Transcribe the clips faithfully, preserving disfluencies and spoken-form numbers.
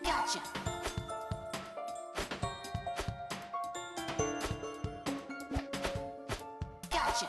Gotcha. Gotcha.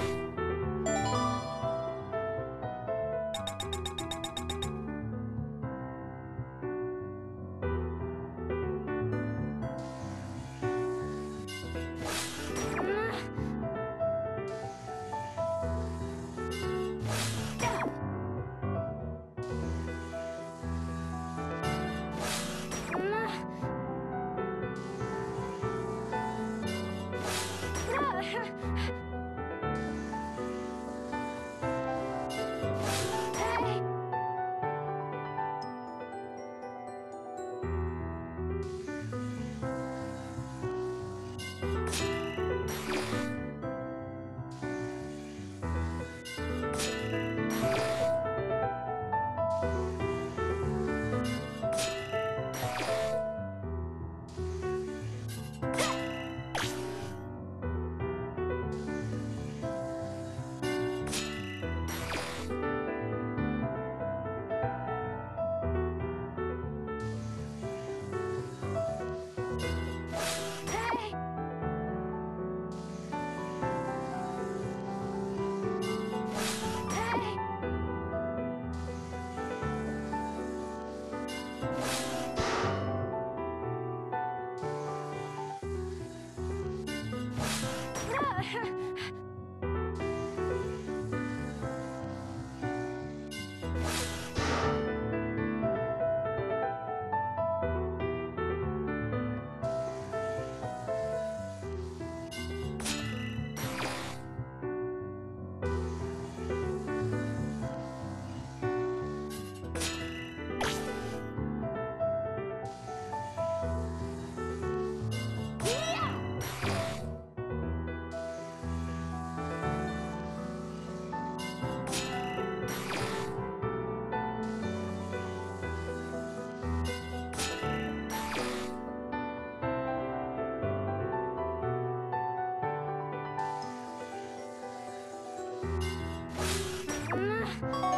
Oh.